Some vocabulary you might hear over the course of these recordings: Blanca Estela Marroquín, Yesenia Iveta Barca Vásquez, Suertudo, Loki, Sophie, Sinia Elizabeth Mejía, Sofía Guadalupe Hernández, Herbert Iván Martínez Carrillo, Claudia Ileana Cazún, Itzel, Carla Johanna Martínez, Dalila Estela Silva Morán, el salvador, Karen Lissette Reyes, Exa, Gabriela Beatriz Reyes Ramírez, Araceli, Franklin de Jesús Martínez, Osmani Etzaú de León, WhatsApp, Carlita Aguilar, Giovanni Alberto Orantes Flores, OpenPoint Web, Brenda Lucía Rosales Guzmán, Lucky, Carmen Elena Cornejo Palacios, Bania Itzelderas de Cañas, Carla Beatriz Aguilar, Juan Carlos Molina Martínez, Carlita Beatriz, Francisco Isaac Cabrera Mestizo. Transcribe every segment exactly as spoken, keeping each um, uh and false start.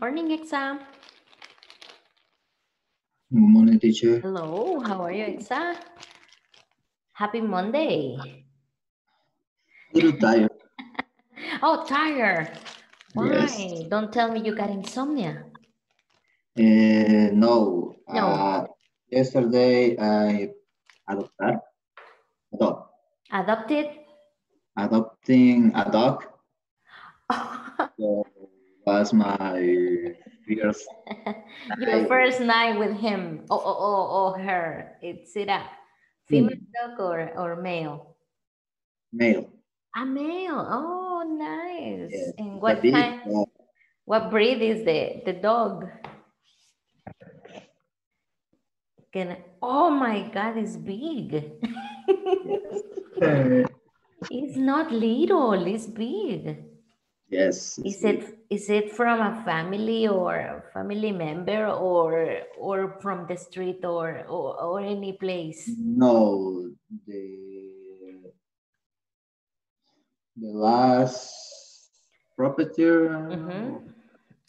Morning, Exa. Good morning, teacher. Hello, how are you, Exa? Happy Monday. A little tired. Oh, tired. Why? Yes. Don't tell me you got insomnia. Uh, no. No. Uh, yesterday I adopted. Adopt. Adopted? Adopting a dog. So was my first your night. First night with him. Oh, oh, oh, oh, her. It's it a female mm. dog or, or male? Male. A male. Oh, nice. Yes. And what breed, kind? Uh, what breed is the the dog? Can oh my God, it's big. Yes. It's not little. It's big. Yes. Is it is it from a family or a family member or or from the street or or, or any place? No, the the last proprietor. Mm-hmm.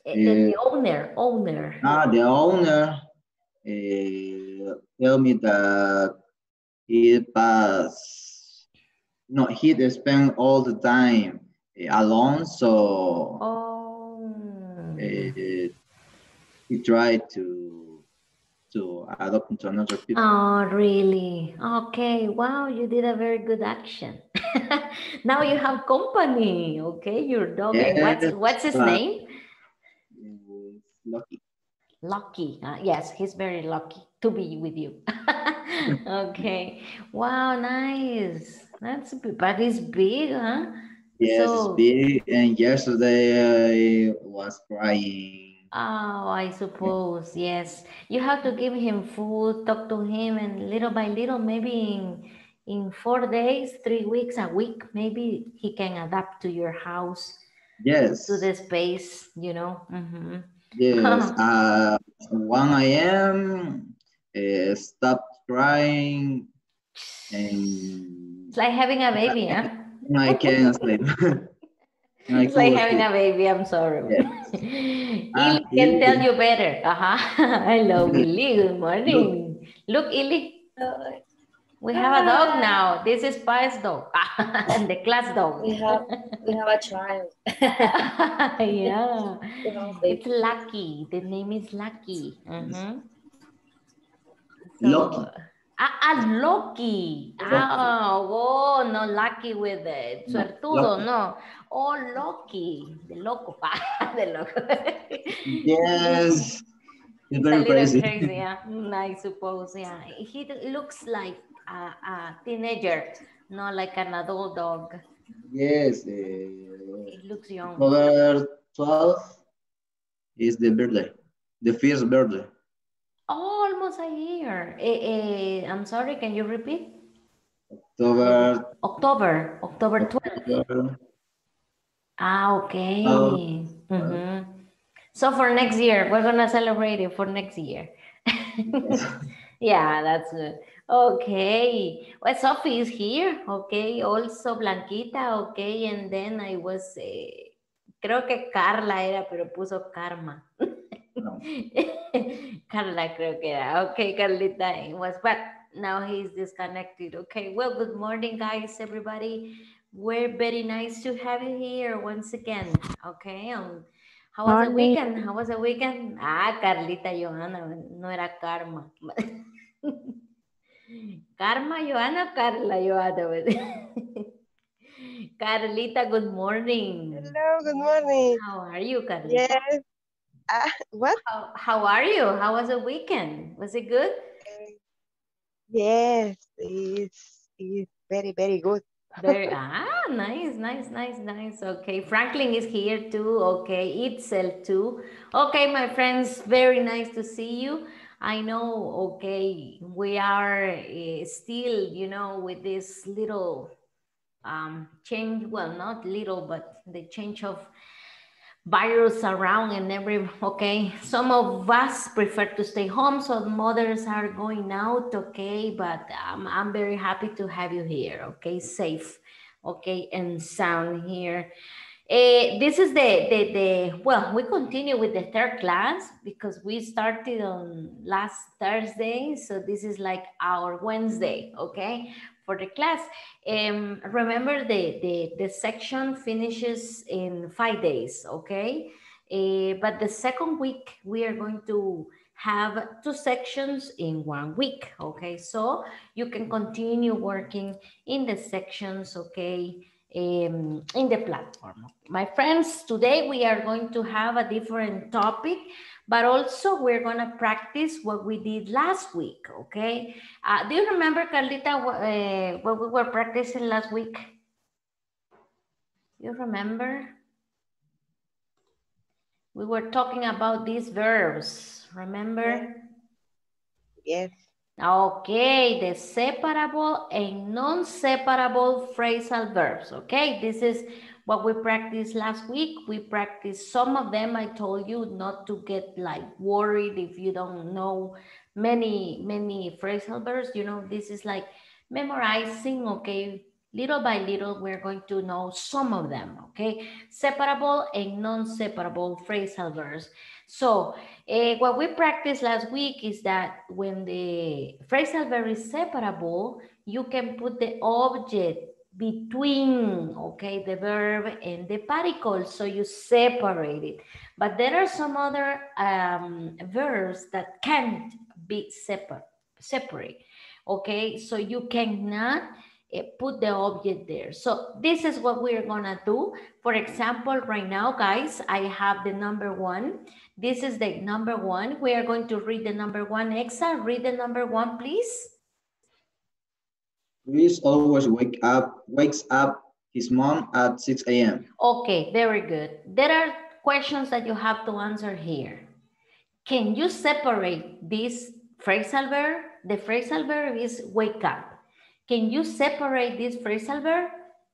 uh, the, the owner, owner. Ah, the owner uh, tell me that he passed. No, he spent all the time alone, so oh. uh, he tried to to adopt into another people. Oh, really? Okay, wow, you did a very good action. Now you have company, okay, your dog. Yes, what's, what's his uh, name? Lucky. Lucky, uh, yes, he's very lucky to be with you. Okay, wow, nice. That's, but he's big, huh? Yes, so, it's big, and yesterday I was crying. Oh, I suppose, yes. You have to give him food, talk to him, and little by little, maybe in, in four days, three weeks, a week, maybe he can adapt to your house. Yes. To the space, you know. Mm-hmm. Yes, uh, one A M, uh, stopped crying. And it's like having a baby, huh? I can't sleep. I it's like having sleep. A baby, I'm sorry. Yes. Ili uh, can Ili. Tell you better. Uh-huh. I love Ili. Good morning. Look, Look Ili. Uh, we have uh, a dog now. This is Pi's dog. And the class dog. We have, we have a child. Yeah. It's Lucky. The name is Lucky. Mm-hmm. So, Loki. Ah, ah, Loki. Ah, oh, oh, no, Lucky with the uh, Suertudo, no. Oh, Loki. The loco, pa. The loco. Yes. It's very crazy. crazy yeah. I suppose, yeah. He looks like a, a teenager, not like an adult dog. Yes. Uh, he looks young. October twelfth is the birthday, the first birthday. Oh, almost a year. Eh, eh, I'm sorry, can you repeat? October. October. October twelfth. Ah, okay. Oh. Mm-hmm. So for next year, we're going to celebrate it for next year. Yeah, that's good. Okay. Well, Sophie is here. Okay. Also Blanquita. Okay. And then I was, eh, creo que Carla era, pero puso Karma. No. Carla, creo que era. Okay, Carlita, it was, but now he's disconnected. Okay, well, good morning, guys, everybody. We're very nice to have you here once again. Okay, um, how was morning. the weekend? How was the weekend? Ah, Carlita, Johanna, no era Karma. Karma, Johanna, Carla, Johanna. Carlita, good morning. Hello, good morning. How are you, Carlita? Yes. Uh, what? How, how are you? How was the weekend? Was it good? Uh, yes, it's, it's very, very good. Very, ah, nice, nice, nice, nice. Okay, Franklin is here too. Okay, Itzel too. Okay, my friends, very nice to see you. I know, okay, we are uh, still, you know, with this little um, change. Well, not little, but the change of virus around and every, okay, some of us prefer to stay home, so mothers are going out, okay, but um, I'm very happy to have you here, okay, safe, okay, and sound here Uh, this is the, the, the, well, we continue with the third class because we started on last Thursday. So this is like our Wednesday, okay, for the class. Um, remember the, the, the section finishes in five days, okay? Uh, but the second week, we are going to have two sections in one week, okay? So you can continue working in the sections, okay? Um, in the platform. My friends, today we are going to have a different topic, but also we're going to practice what we did last week, okay? Uh, do you remember, Carlita, uh, what we were practicing last week? You remember? We were talking about these verbs, remember? Yes. Okay, the separable and non-separable phrasal verbs. Okay, this is what we practiced last week. We practiced some of them. I told you not to get like worried if you don't know many, many phrasal verbs. You know, this is like memorizing, okay? Little by little, we're going to know some of them, okay? Separable and non-separable phrasal verbs. So uh, what we practiced last week is that when the phrasal verb is separable, you can put the object between, okay, the verb and the particle, so you separate it. But there are some other um, verbs that can't be separ- separate, okay? So you cannot put the object there. So this is what we're gonna do. For example, right now, guys, I have the number one. This is the number one. We are going to read the number one. Exa, read the number one, please. Luis always wake up, wakes up his mom at six A M Okay, very good. There are questions that you have to answer here. Can you separate this phrasal verb? The phrasal verb is wake up. Can you separate this phrasal verb?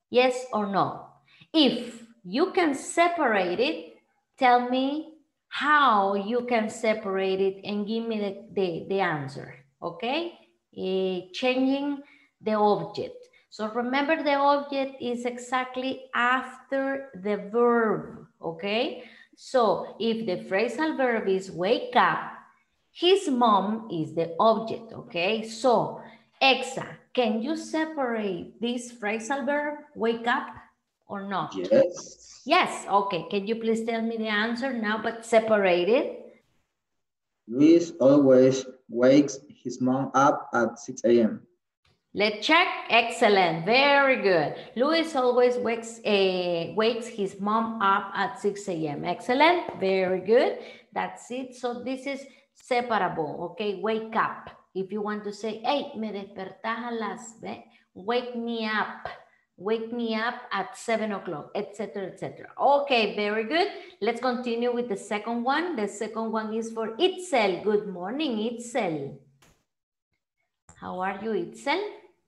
Yes or no? If you can separate it, tell me how you can separate it and give me the, the, the answer, okay? Uh, changing the object. So remember, the object is exactly after the verb, okay? So if the phrasal verb is wake up, his mom is the object, okay? So, Exa, can you separate this phrasal verb, wake up, or not? Yes. Yes, okay. Can you please tell me the answer now, but separate it? Luis always wakes his mom up at six A M Let's check. Excellent. Very good. Luis always wakes, uh, wakes his mom up at six A M Excellent. Very good. That's it. So this is separable, okay? Wake up. If you want to say, hey, me despertas a las, eh? Wake me up, wake me up at seven o'clock, et cetera, et cetera. Okay, very good. Let's continue with the second one. The second one is for Itzel. Good morning, Itzel. How are you, Itzel?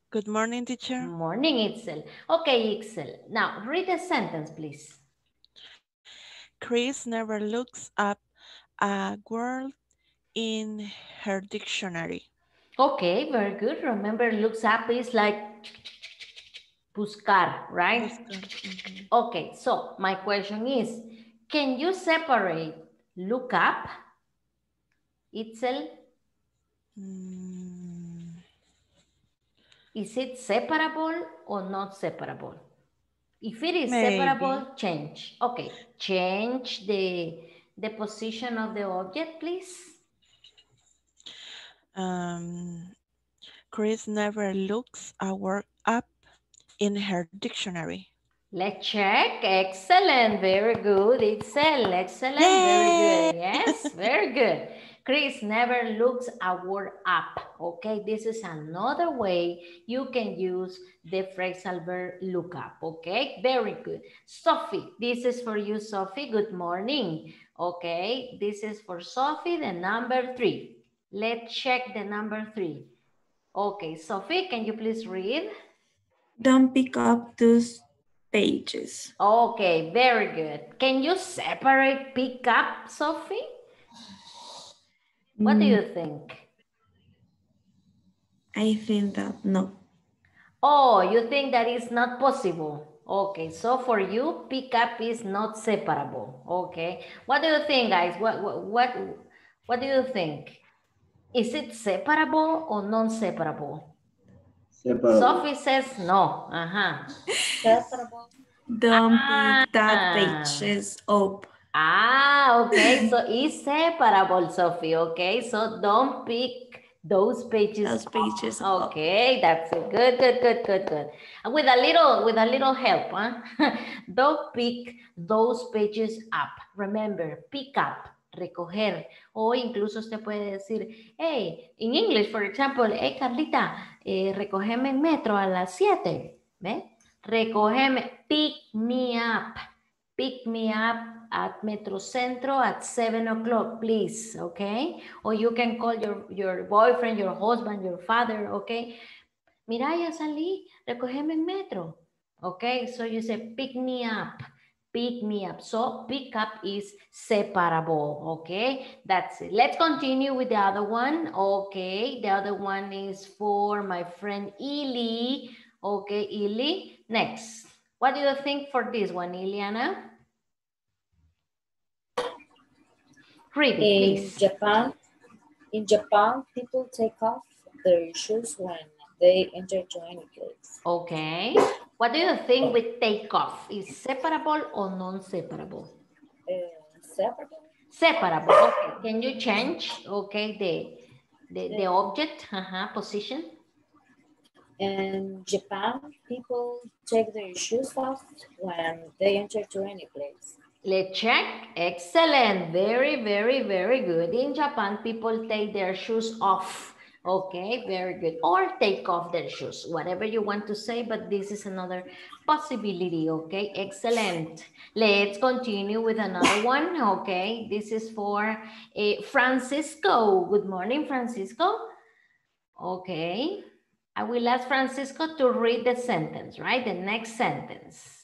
Good morning, teacher. Morning, Itzel. Okay, Itzel. Now, read the sentence, please. Chris never looks up a word in her dictionary. Okay, very good. Remember, looks up is like buscar, right? Buscar. Okay, so my question is, can you separate look up, Itzel? Mm. Is it separable or not separable? If it is Maybe. separable, change. Okay, change the, the position of the object, please. Um, Chris never looks a word up in her dictionary. Let's check. Excellent. Very good. Itzel. Excellent. Yay! Very good. Yes, very good. Chris never looks a word up. Okay, this is another way you can use the phrasal verb look up. Okay, very good. Sophie, this is for you, Sophie. Good morning. Okay, this is for Sophie, the number three. Let's check the number three. Okay, Sophie, can you please read? Don't pick up those pages. Okay, very good. Can you separate pick up, Sophie? What mm. do you think? I think that no. Oh, you think that is not possible? Okay, so for you, pick up is not separable. Okay, what do you think, guys? What what what, what do you think? Is it separable or non-separable? Separable. Sophie says no. Uh huh. Separable. Don't ah. That page is up. Ah, okay. So it's separable, Sophie. Okay, so don't pick those pages. Those pages. Up. Okay, that's it. Good, good, good, good, good. With a little, with a little help, huh? Don't pick those pages up. Remember, pick up, recoger. O incluso usted puede decir, hey, in English, for example, hey, Carlita, eh, recogeme en metro a las siete. ¿Ve? Recogeme, pick me up. Pick me up at Metro Centro at seven o'clock, please, okay? Or you can call your, your boyfriend, your husband, your father, okay? Mira, ya salí, recogeme en metro. Okay, so you say, pick me up, pick me up. So pick up is separable, okay? That's it. Let's continue with the other one. Okay, the other one is for my friend Ili. Okay, Ili, next. What do you think for this one, Ileana? Read it, please. Japan, in Japan, people take off their shoes when they enter to any place. Okay. What do you think with take off? Is separable or non-separable? Uh, separable. Separable. Okay. Can you change? Okay. The the, the object uh-huh, position. In Japan, people take their shoes off when they enter to any place. Let's check. Excellent. Very, very, very good. In Japan, people take their shoes off. Okay, very good. Or take off their shoes, whatever you want to say, but this is another possibility. Okay, excellent. Let's continue with another one. Okay, this is for uh, Francisco. Good morning, Francisco. Okay, I will ask Francisco to read the sentence, right? The next sentence.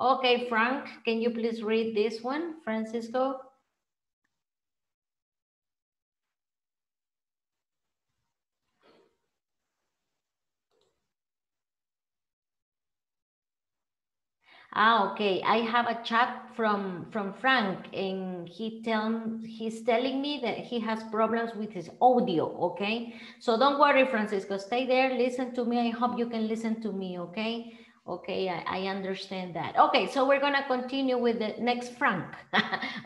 Okay, Frank, can you please read this one, Francisco? Ah, okay. I have a chat from from Frank, and he tell he's telling me that he has problems with his audio. Okay, so don't worry, Francisco. Stay there. Listen to me. I hope you can listen to me. Okay. Okay, I, I understand that. Okay, so we're gonna continue with the next Frank.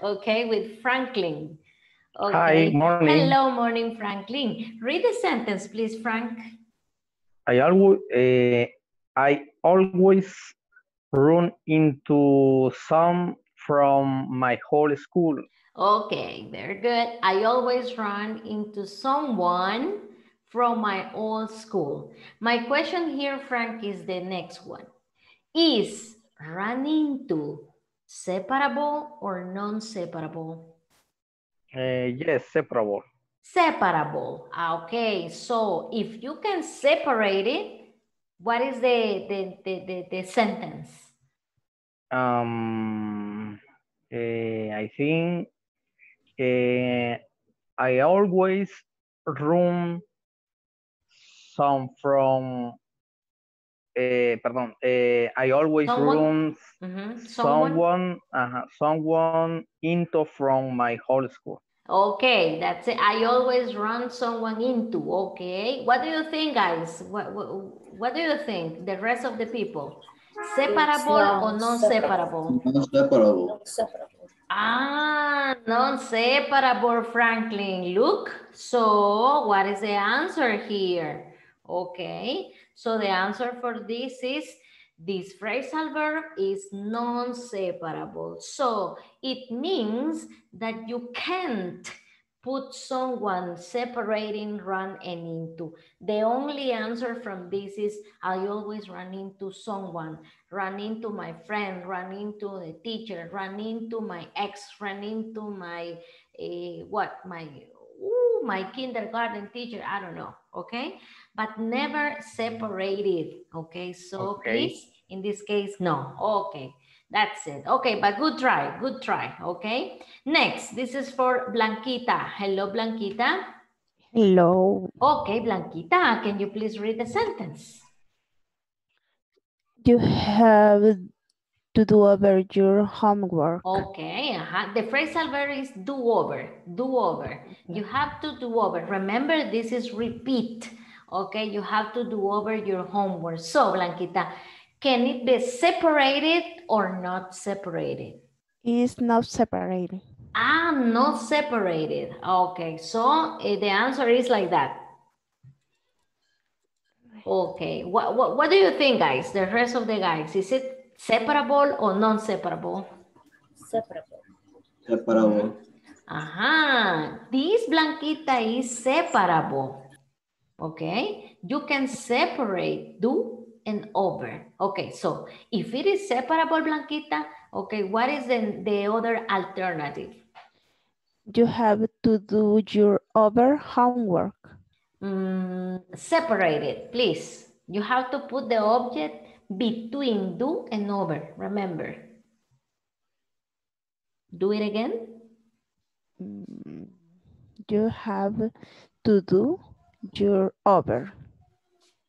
Okay, with Franklin. Okay. Hi, morning. Hello, morning, Franklin. Read the sentence, please, Frank. I always, uh, I always run into some from my whole school. Okay, very good. I always run into someone from my old school. My question here, Frank, is the next one. Is run into separable or non-separable? Uh, yes, separable. Separable. Okay, so if you can separate it, what is the, the, the, the, the sentence? Um, uh, I think uh, I always run some from, uh, pardon, uh, I always someone? Run mm-hmm. someone, someone, uh-huh, someone into from my whole school. Okay, that's it. I always run someone into, okay. What do you think, guys? What, what, what do you think, the rest of the people? Separable or non-separable? Non-separable. Non-separable. Ah, non-separable, Franklin. Look, so what is the answer here? Okay, so the answer for this is, this phrasal verb is non-separable. So it means that you can't put someone separating, run and into. The only answer from this is, I always run into someone, run into my friend, run into the teacher, run into my ex, run into my, uh, what, my, ooh, my kindergarten teacher, I don't know. Okay, but never separated. Okay, so okay. Please, in this case, no. Okay, that's it. Okay, but good try, good try. Okay, next, this is for Blanquita. Hello, Blanquita. Hello. Okay, Blanquita, can you please read the sentence? You have to do over your homework. Okay, uh-huh. The phrasal verb is do over, do over. Okay. You have to do over. Remember, this is repeat. Okay, you have to do over your homework. So, Blanquita, can it be separated or not separated? It's not separated. Ah, not separated. Okay, so the answer is like that. Okay, what, what, what do you think, guys? The rest of the guys, is it separable or non-separable? Separable. Separable. Aha, this Blanquita is separable. Okay, you can separate do and over. Okay, so if it is separable, Blanquita, okay, what is the, the other alternative? You have to do your over homework. Mm, separate it, please. You have to put the object between do and over. Remember. Do it again. Mm, you have to do your over.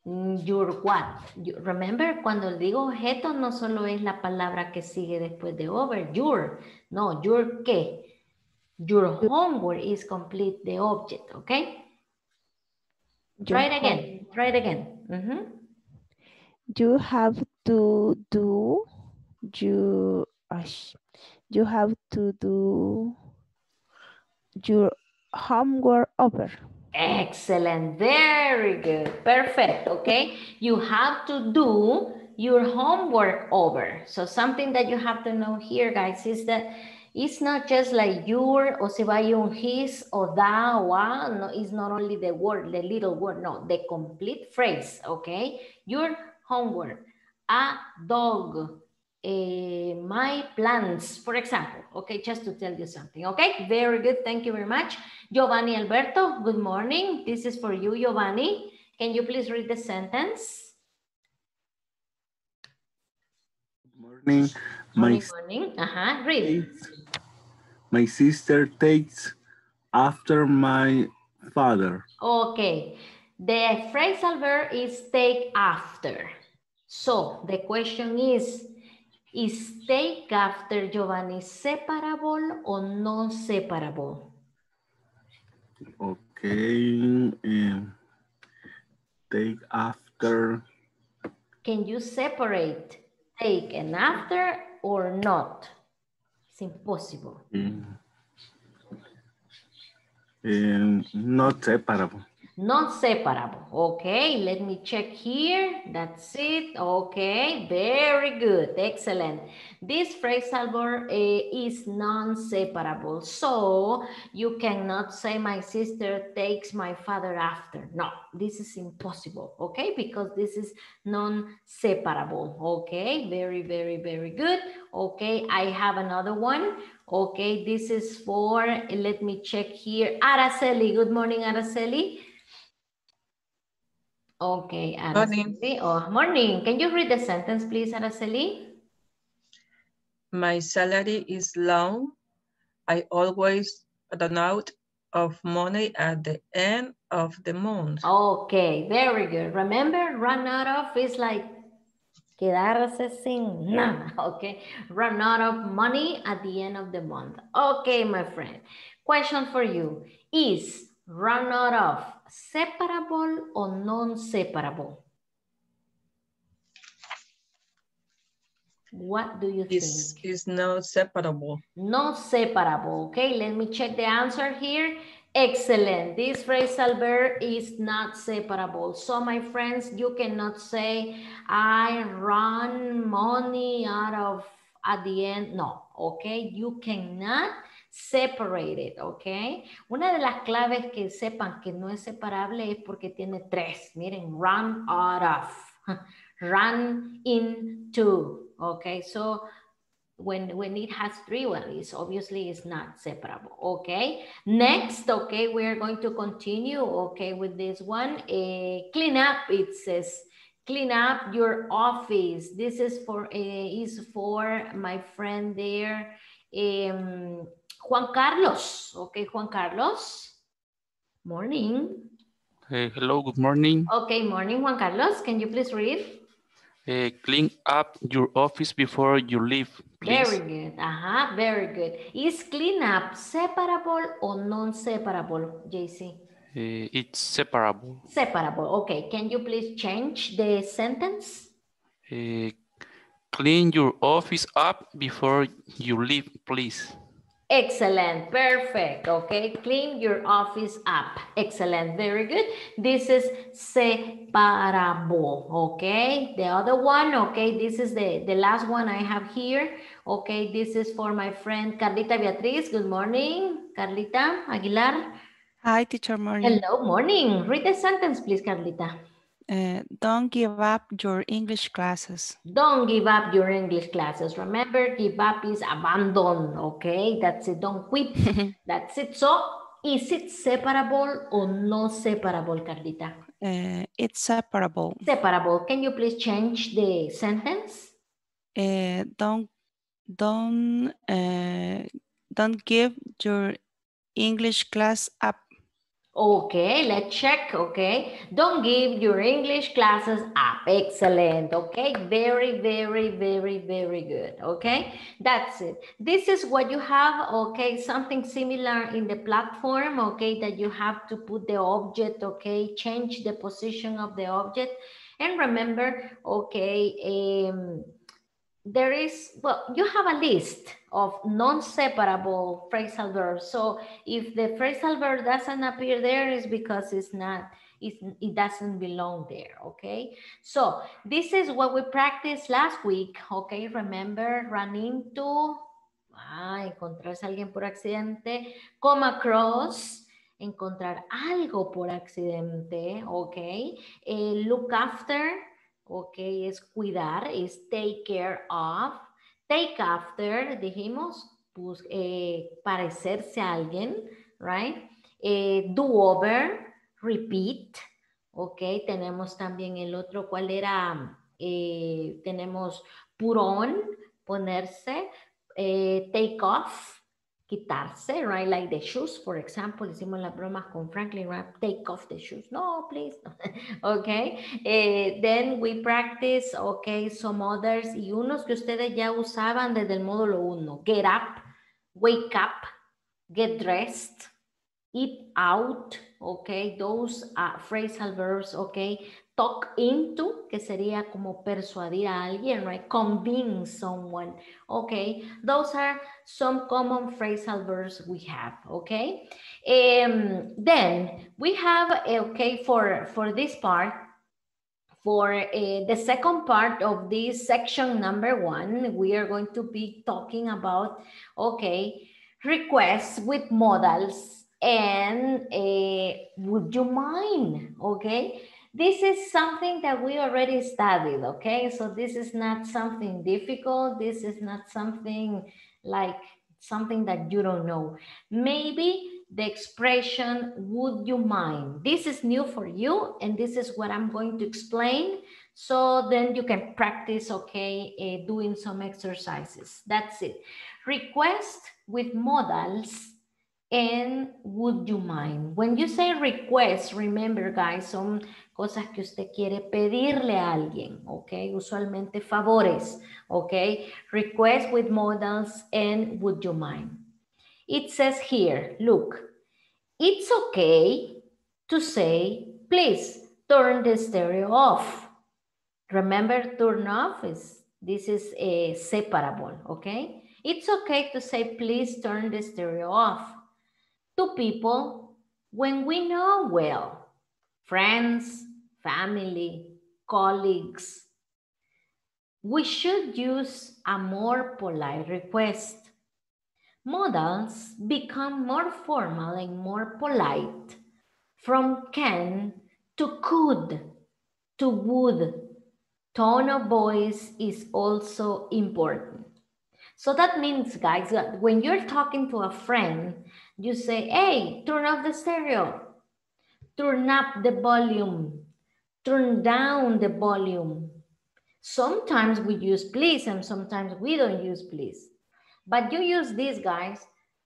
Your what? You, remember, cuando digo objeto, no solo es la palabra que sigue después de over. Your. No, your qué. Your homework is complete the object, okay? Your try it again. Homework. Try it again. Mm-hmm. You have to do you. You have to do your homework over. Excellent. Very good. Perfect. Okay. You have to do your homework over. So something that you have to know here, guys, is that it's not just like your, or si va un his, or thou, wa. No, it's not only the word, the little word, no, the complete phrase, okay? Your homework, a dog, a, my plants, for example, okay? Just to tell you something, okay? Very good, thank you very much. Giovanni Alberto, good morning. This is for you, Giovanni. Can you please read the sentence? Good morning. My, morning, morning. Uh-huh. Read. My sister takes after my father. Okay. The phrasal verb is take after. So the question is, is take after, Giovanni, separable or non-separable? Okay. Um, take after. Can you separate take and after? Or not? It's impossible. Mm. Um, not separable. Not separable. Okay, let me check here. That's it. Okay, very good. Excellent. This phrasal verb uh, is non-separable. So you cannot say my sister takes my father after. No, this is impossible. Okay, because this is non-separable. Okay, very, very, very good. Okay, I have another one. Okay, this is for, let me check here. Araceli, good morning, Araceli. Okay, Araceli. Morning. Oh, morning. Can you read the sentence, please, Araceli? My salary is low. I always run out of money at the end of the month. Okay, very good. Remember, run out of is like quedarse sin nada. Okay, run out of money at the end of the month. Okay, my friend. Question for you is run out of separable or non-separable? What do you this think? Is not separable. Not separable. Okay, let me check the answer here. Excellent. This phrasal verb is not separable. So, my friends, you cannot say, I run money out of at the end. No, okay, you cannot separate it, okay. Una de las claves que sepan que no es separable es porque tiene tres. Miren, run out of, run into, okay. So when when it has three, well, it's obviously it's not separable, okay. Next, okay, we're going to continue, okay, with this one. A clean up, it says. Clean up your office. This is for uh, is for my friend there, um, Juan Carlos. Okay, Juan Carlos. Morning. Hey, hello. Good morning. Okay, morning, Juan Carlos. Can you please read? Uh, clean up your office before you leave, please. Very good. Aha, uh-huh, very good. Is clean up separable or non-separable, J C? Uh, it's separable. Separable. Okay. Can you please change the sentence? Uh, clean your office up before you leave, please. Excellent. Perfect. Okay. Clean your office up. Excellent. Very good. This is separable. Okay. The other one. Okay. This is the, the last one I have here. Okay. This is for my friend Carlita Beatriz. Good morning. Carlita Aguilar. Hi, teacher. Morning. Hello. Morning. Read the sentence, please, Carlita. Uh, don't give up your English classes. Don't give up your English classes. Remember, give up is abandon, okay? That's it, don't quit. That's it. So, is it separable or no separable, Carlita? Uh, it's separable. Separable. Can you please change the sentence? Uh, don't, don't, uh, don't give your English class up. Okay, let's check. Okay, don't give your English classes up. Excellent. Okay, very, very, very, very good. Okay, that's it. This is what you have. Okay, something similar in the platform. Okay, that you have to put the object. Okay, change the position of the object. And remember, okay, um, there is, well, you have a list of non-separable phrasal verbs. So if the phrasal verb doesn't appear there, it's because it's not, it, it doesn't belong there, okay? So this is what we practiced last week, okay? Remember, run into, ah, encontrarse a alguien por accidente, come across, encontrar algo por accidente, okay? Eh, look after, okay, es cuidar, es take care of. Take after, dijimos, pues, eh, parecerse a alguien, right? Eh, do over, repeat, okay. Tenemos también el otro, ¿cuál era? Eh, tenemos put on, ponerse, eh, take off, quitarse, right? Like the shoes, for example, hicimos las bromas con Franklin, right? Take off the shoes. No, please. Okay. Eh, then we practice, okay, some others y unos que ustedes ya usaban desde el módulo uno. Get up, wake up, get dressed, eat out, okay? Those uh, phrasal verbs, okay? Talk into, que sería como persuadir a alguien, right? Convince someone, okay? Those are some common phrasal verbs we have, okay? Um, then we have, okay, for, for this part, for uh, the second part of this section number one, we are going to be talking about, okay, requests with modals and uh, would you mind, okay? This is something that we already studied, okay? So this is not something difficult. This is not something like something that you don't know. Maybe the expression, would you mind? This is new for you, and this is what I'm going to explain. So then you can practice, okay, uh, doing some exercises. That's it. Request with modals. And would you mind? When you say request, remember guys, son cosas que usted quiere pedirle a alguien, okay? Usualmente favores, okay? Request with modals and would you mind? It says here, look, it's okay to say, please turn the stereo off. Remember, turn off is, this is a separable, okay? It's okay to say, please turn the stereo off. To people when we know well, friends, family, colleagues, we should use a more polite request. Modals become more formal and more polite from can to could to would. Tone of voice is also important. So that means, guys, that when you're talking to a friend, you say, hey, turn off the stereo, turn up the volume, turn down the volume. Sometimes we use please and sometimes we don't use please. But you use this, guys,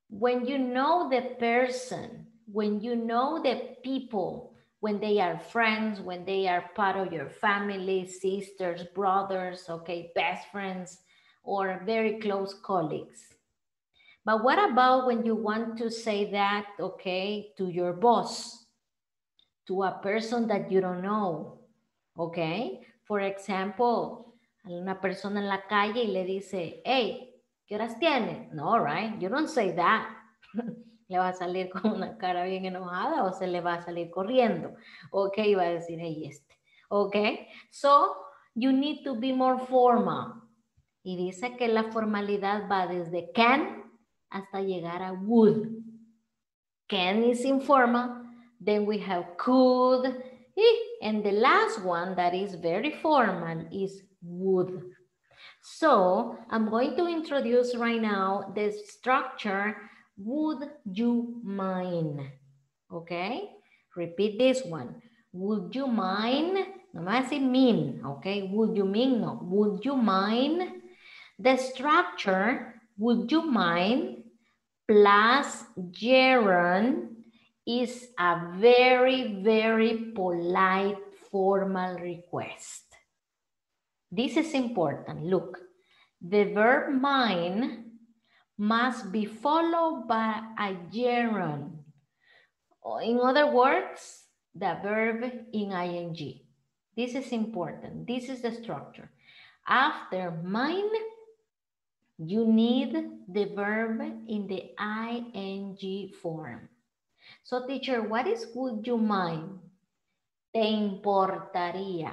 when you know the person, when you know the people, when they are friends, when they are part of your family, sisters, brothers, okay, best friends, or very close colleagues. But what about when you want to say that, okay, to your boss, to a person that you don't know, okay? For example, una persona en la calle y le dice, hey, ¿qué horas tiene? No, right? You don't say that. Le va a salir con una cara bien enojada o se le va a salir corriendo. Ok, va a decir, hey, este. Ok, so you need to be more formal. Y dice que la formalidad va desde can hasta llegar a would. Can is informal. Then we have could. And the last one that is very formal is would. So I'm going to introduce right now the structure would you mind? Okay, repeat this one. Would you mind? No me hace mean, okay? Would you mean? No. Would you mind? The structure, would you mind, plus gerund is a very, very polite formal request. This is important. Look, the verb mind must be followed by a gerund. In other words, the verb in ing. This is important. This is the structure. After mine, you need the verb in the ing form. So teacher, what is would you mind? Te importaría.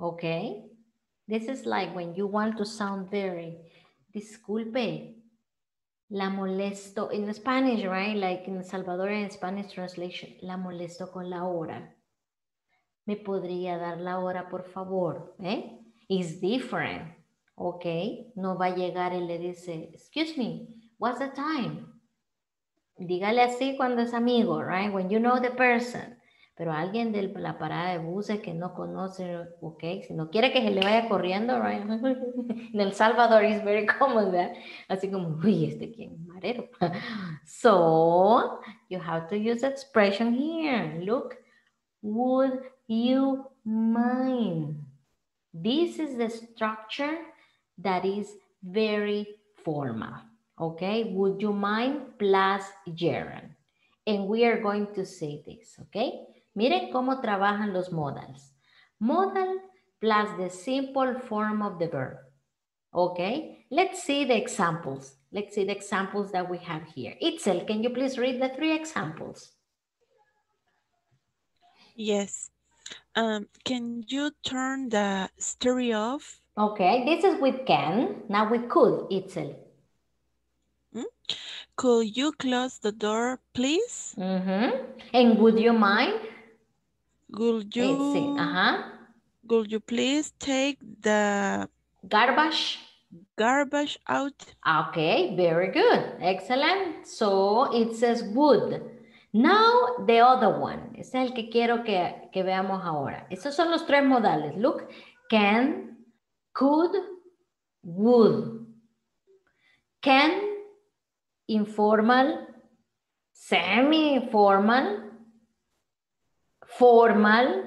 Okay? This is like when you want to sound very disculpe, la molesto, in Spanish, right? Like in Salvadorian Spanish translation, la molesto con la hora. Me podría dar la hora, por favor, eh? It's different, okay? No va a llegar y le dice, excuse me, what's the time? Dígale así cuando es amigo, right? When you know the person. Pero alguien de la parada de buses que no conoce, ok, si no quiere que se le vaya corriendo, right? En El Salvador is very common that. Así como, uy, este quién es marero. So, you have to use expression here. Look, would you mind? This is the structure that is very formal, okay? Would you mind plus gerund. And we are going to say this, okay? Miren cómo trabajan los modals. Modal plus the simple form of the verb. Okay, let's see the examples. Let's see the examples that we have here. Itzel, can you please read the three examples? Yes. Um, can you turn the stereo off? Okay, this is with can. Now we could, Itzel. Hmm? Could you close the door, please? Mm-hmm. And would you mind? Would you, uh-huh. Would you please take the garbage? Garbage out. Okay, very good. Excellent. So it says would. Now the other one. Este es el que quiero que, que veamos ahora. Estos son los tres modales. Look, can, could, would. Can, informal, semi-formal, formal,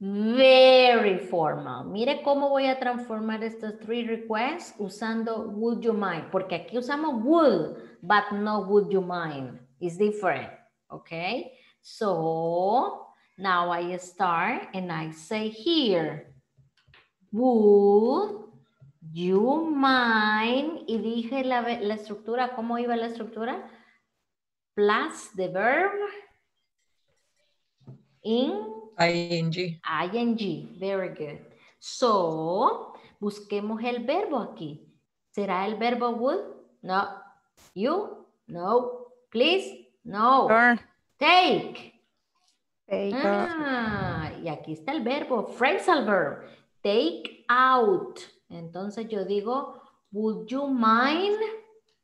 very formal. Mire cómo voy a transformar estos three requests usando would you mind. Porque aquí usamos would, but no would you mind. It's different, okay? So, now I start and I say here, would you mind, y dije la, la estructura, ¿cómo iba la estructura? Plus the verb in ing. ing, very good. So, busquemos el verbo aquí. ¿Será el verbo would? No. You? No. Please? No. Turn. Take. Take. Ah, y aquí está el verbo, phrasal verb. Take out. Entonces yo digo, would you mind?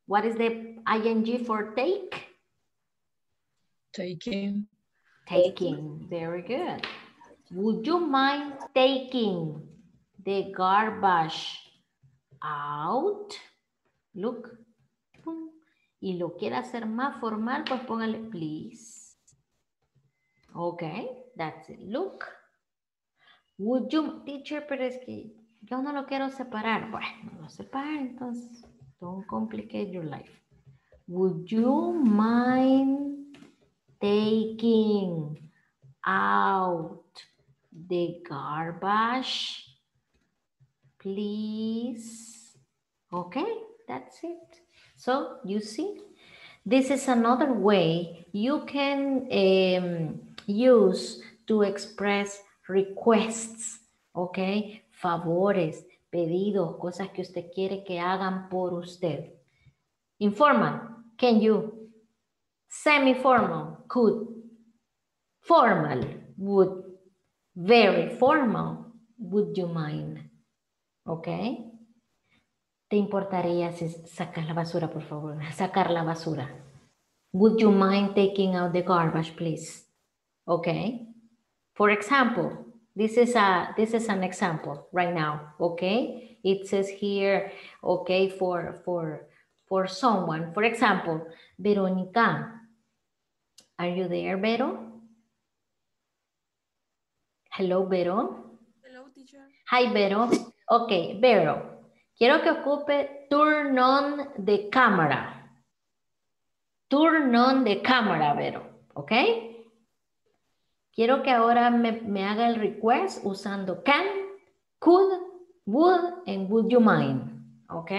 What is the ing for take? Taking. Taking. Very good. Would you mind taking the garbage out? Look. Y lo quiere hacer más formal, pues póngale please. Okay, that's it. Look. Would you, teacher, pero es que yo no lo quiero separar. Bueno, no lo separa, entonces don't complicate your life. Would you mind taking out the garbage, please? Okay, that's it. So you see, this is another way you can um, use to express requests, okay? Favores, pedidos, cosas que usted quiere que hagan por usted. Informal, can you? Semi-formal, could. Formal, would. Very formal, would you mind? Okay? ¿Te importaría si sacar la basura, por favor? Sacar la basura. Would you mind taking out the garbage, please? Okay? For example, this is a this is an example right now, okay? It says here, okay, for for for someone. For example, Verónica. Are you there, Vero? Hello, Vero. Hello, teacher. Hi, Vero. Okay, Vero. Quiero que ocupe turn on the camera. Turn on the camera, Vero. Okay? Quiero que ahora me, me haga el request usando can, could, would, and would you mind. ¿Ok?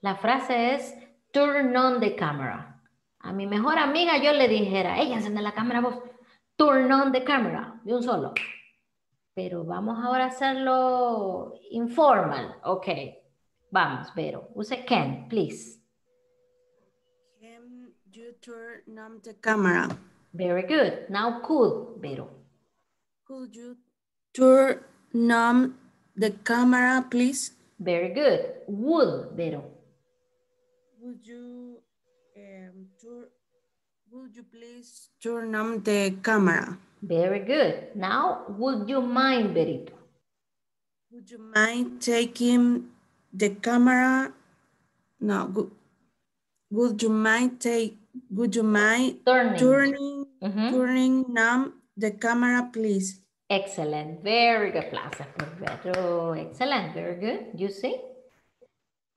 La frase es turn on the camera. A mi mejor amiga yo le dijera, ella enciende la cámara, vos, turn on the camera, de un solo. Pero vamos ahora a hacerlo informal. ¿Ok? Vamos, pero use can, please. Can you turn on the camera? Very good. Now could, Vero. Could you turn on the camera, please? Very good. Would, Vero. Would you, um, turn, would you please turn on the camera? Very good. Now, would you mind, Verito? Would you mind taking the camera? No, would, would you mind take, would you mind turning? turning Mm-hmm. Turning on the camera, please. Excellent. Very good. Plaza por Vero. Excellent. Very good. You see?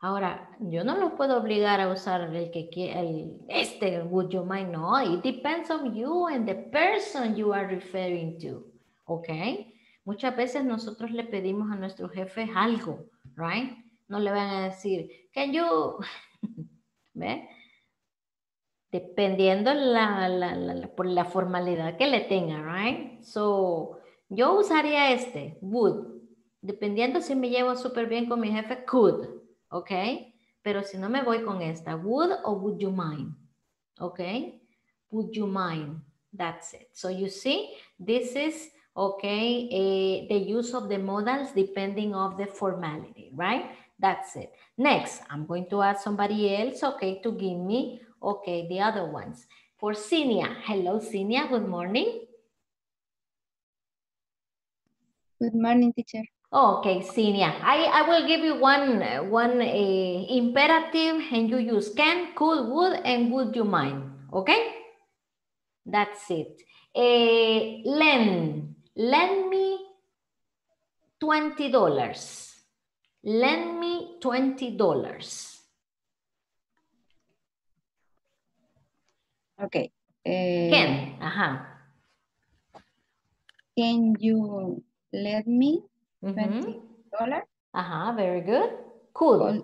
Ahora, yo no los puedo obligar a usar el que el, este, would you mind? No, it depends on you and the person you are referring to. Okay? Muchas veces nosotros le pedimos a nuestros jefes algo, right? No le van a decir, can you... ¿Ve? Dependiendo la, la, la, la, por la formalidad que le tenga, right? So, yo usaría este, would. Dependiendo si me llevo súper bien con mi jefe, could, ¿ok? Pero si no me voy con esta, would o would you mind, ¿ok? Would you mind, that's it. So, you see, this is, okay, eh, the use of the modals depending on the formality, right? That's it. Next, I'm going to add somebody else, okay, to give me... Okay, the other ones. For Sinia. Hello, Sinia. Good morning. Good morning, teacher. Okay, Sinia. I, I will give you one, one uh, imperative and you use can, could, would, and would you mind. Okay? That's it. Uh, lend. Lend me twenty dollars. Lend me twenty dollars. Okay. Uh, can. Uh-huh. Can you lend me twenty dollars? Mm-hmm. Uh-huh. Very good. Could. Could,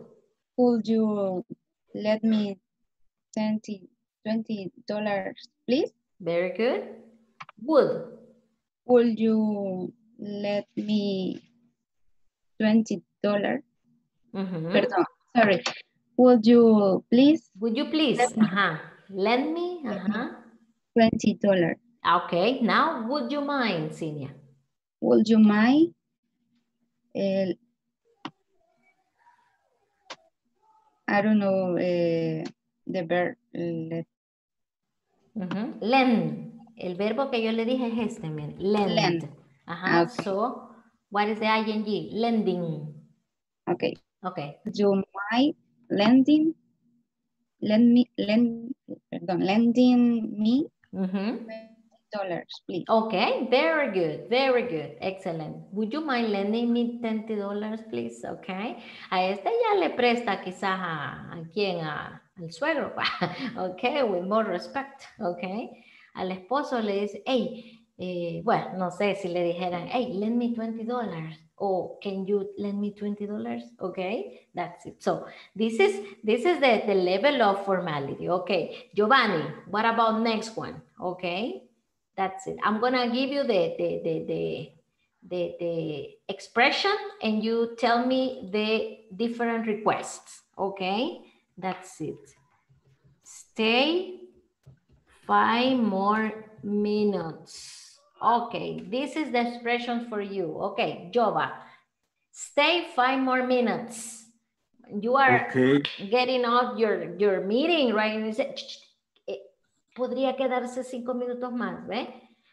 could you lend me twenty dollars, please? Very good. Would. Would you lend me twenty dollars? Mm-hmm. Perdón. Sorry. Would you please? Would you please? Uh-huh. Lend me uh-huh. twenty dollars. Okay, now would you mind, Sinia? Would you mind? Uh, I don't know uh, the verb. Uh, uh-huh. Lend. El verbo que yo le dije es este, miren. Lend. Lend. Uh-huh. Okay. So, what is the I N G? Lending. Okay. Okay. Would you mind lending? Lend me, lend, perdón, lending me mm-hmm. dollars, please. Okay, very good, very good, excellent. Would you mind lending me twenty dollars, please? Okay. A este ya le presta quizás a, a quien, a, al suegro. Okay, with more respect. Okay. Al esposo le dice, hey, eh, bueno, no sé si le dijeran, hey, lend me twenty dollars. Oh, can you lend me twenty dollars? Okay, that's it. So this is this is the, the level of formality. Okay, Giovanni, what about next one? Okay, that's it. I'm gonna give you the the the the, the, the expression and you tell me the different requests. Okay, that's it. Stay five more minutes. Okay, this is the expression for you. Okay, Jova, stay five more minutes. You are okay. Getting off your, your meeting, right? You say, podría quedarse cinco minutos más, ¿eh?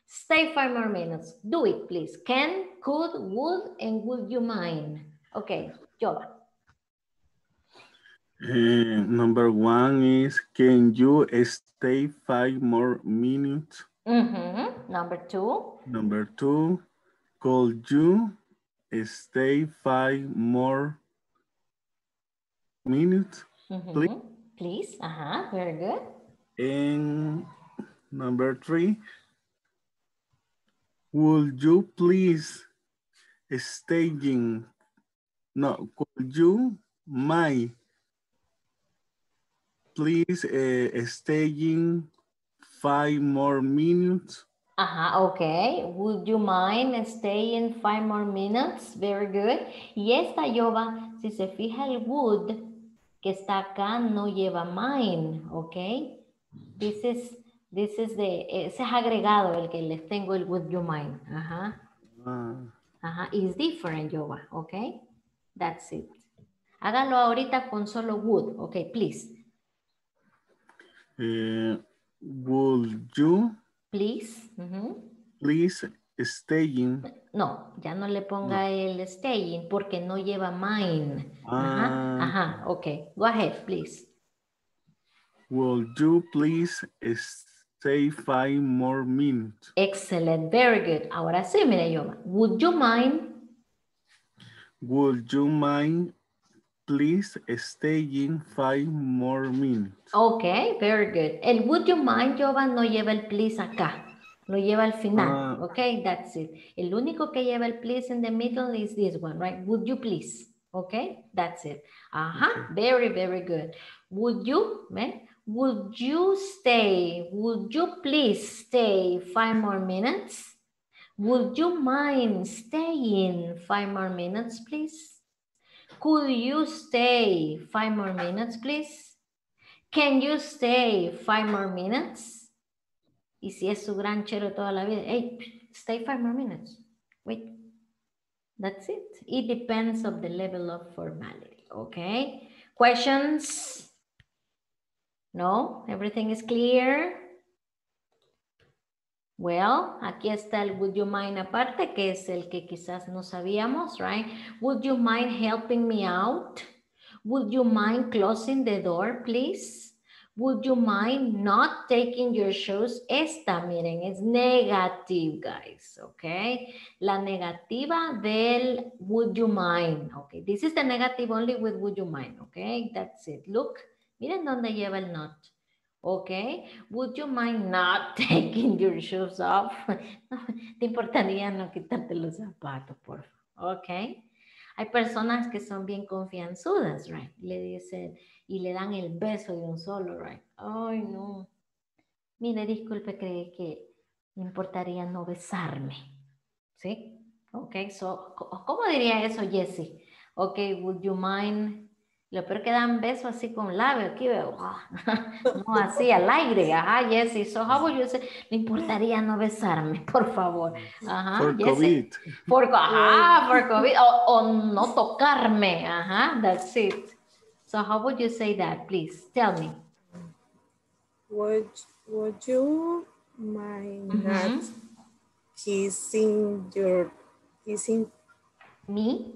Stay five more minutes. Do it, please. Can, could, would, and would you mind? Okay, Jova. Uh, number one is, can you stay five more minutes? Mm-hmm. Number two. Number two, could you stay five more minutes, mm-hmm. please? Please, uh-huh, very good. And number three, would you please staying, no, could you mind please uh, staying five more minutes. Uh-huh, okay. Would you mind staying five more minutes? Very good. Y esta, Yoba, si se fija el would que está acá, no lleva mind, okay? This is, this is the, ese es agregado el que les tengo el would you mind. Ajá. Uh-huh. uh. uh-huh. It's different, Yoba, okay? That's it. Hágalo ahorita con solo would, okay, please. Eh... Uh. Would you please uh-huh. please staying? No, ya no le ponga no. el staying porque no lleva mine. Ah. Ajá, ajá, okay. Go ahead, please. Would you please stay five more minutes? Excellent, very good. Ahora sí, mire, Yoma. Would you mind? Would you mind? Please stay in five more minutes. Okay, very good. El would you mind, Jovan, no lleva el please acá. Lo lleva al final. Uh, okay, that's it. El único que lleva el please in the middle is this one, right? Would you please? Okay, that's it. Ajá, okay. Very, very good. Would you, man? Would you stay? Would you please stay five more minutes? Would you mind staying five more minutes, please? Could you stay five more minutes, please? Can you stay five more minutes? Y si es su gran chero toda la vida, hey, stay five more minutes. Wait, that's it. It depends on the level of formality, okay? Questions? No? Everything is clear? Well, aquí está el would you mind aparte, que es el que quizás no sabíamos, right? Would you mind helping me out? Would you mind closing the door, please? Would you mind not taking your shoes? Esta, miren, es negative, guys, okay? La negativa del would you mind, okay? This is the negative only with would you mind, okay? That's it. Look, miren dónde lleva el not. Okay, would you mind not taking your shoes off? ¿Te importaría no quitarte los zapatos, por favor? Okay. Hay personas que son bien confianzudas, right? Le dicen y le dan el beso de un solo, right? Ay, no. Mire, disculpe, cree que me importaría no besarme. ¿Sí? Okay, so, ¿cómo diría eso, Jessie? Okay, would you mind... Lo peor que dan beso así con labio, aquí veo, no así al aire, ajá, Jessy, so how would you say, me importaría no besarme, por favor, ajá, for Jessy. COVID. For, ajá, for COVID, o, o no tocarme, ajá, that's it. So how would you say that, please, tell me. Would, would you mind mm-hmm. not kissing your, kissing me?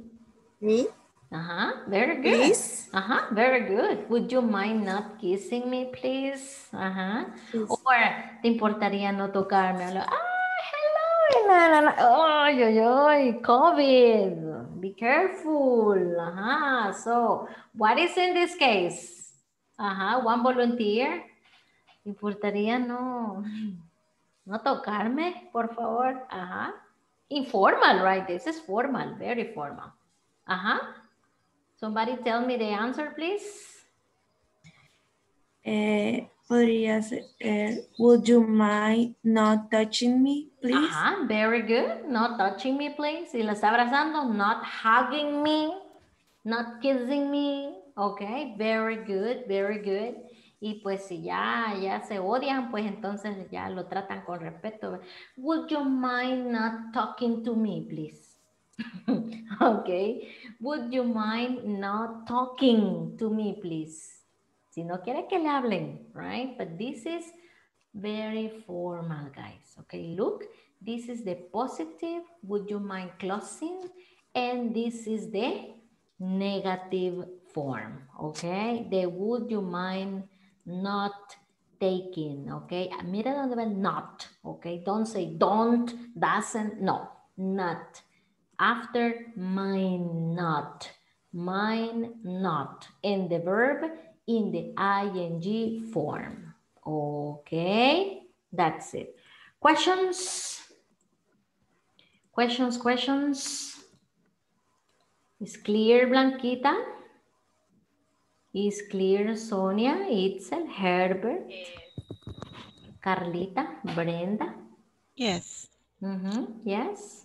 Me? Uh-huh, very good. Please? Uh-huh, very good. Would you mind not kissing me, please? Uh-huh. Please. Or, ¿te importaría no tocarme? Ah, hello, Elana. Oh, yo, yo, COVID. Be careful. Uh-huh. So, what is in this case? Uh-huh, one volunteer. ¿Te importaría no, no tocarme, por favor? Uh-huh. Informal, right? This is formal, very formal. Uh-huh. Somebody tell me the answer, please. Uh, podrías, uh, would you mind not touching me, please? Uh-huh. Very good. Not touching me, please. Y la está abrazando. Not hugging me. Not kissing me. Okay. Very good. Very good. Y pues si ya, ya se odian, pues entonces ya lo tratan con respeto. Would you mind not talking to me, please? Okay. Would you mind not talking to me, please? Si no quiere que le hablen, right? But this is very formal, guys. Okay, look. This is the positive. Would you mind closing? And this is the negative form, okay? The would you mind not taking, okay? Mira donde va not, okay? Don't say don't, doesn't, no, not. After mind not, mind not, and the verb in the ing form. Okay, that's it. Questions? Questions, questions? Is clear, Blanquita? Is clear, Sonia, Itzel, Herbert, Carlita, Brenda? Yes. Mm-hmm. Yes.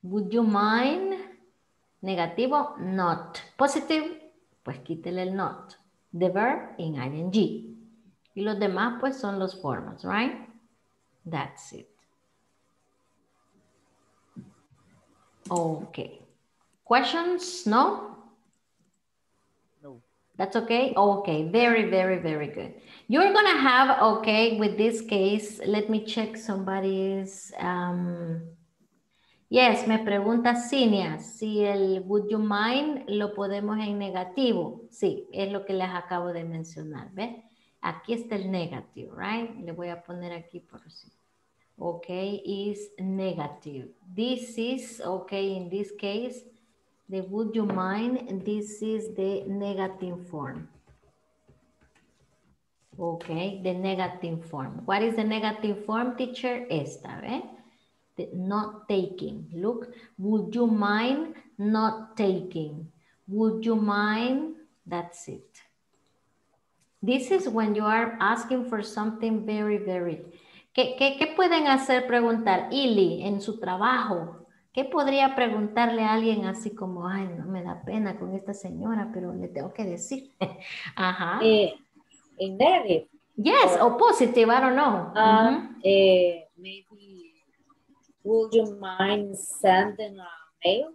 Would you mind? Negativo, not. Positive, pues quítele el not. The verb in ing. Y los demás, pues, son los formals, right? That's it. Okay. Questions? No? No. That's okay? Okay. Very, very, very good. You're going to have, okay, with this case, let me check somebody's... Um, Yes, me pregunta Sinia si el would you mind lo podemos en negativo. Sí, es lo que les acabo de mencionar, ¿ves? Aquí está el negative, right? Le voy a poner aquí por sí. Okay, is negative. This is, okay, in this case, the would you mind, this is the negative form. Okay, the negative form. What is the negative form, teacher? Esta, ¿ves? Not taking. Look, would you mind not taking? Would you mind? That's it. This is when you are asking for something very, very. ¿Qué, qué, qué pueden hacer preguntar? Ili, en su trabajo, ¿qué podría preguntarle a alguien así como, ay, no me da pena con esta señora, pero le tengo que decir? Ajá. Eh, in negative. Yes, or, or positive, I don't know. Uh, uh-huh. eh, maybe. Would you mind sending a mail?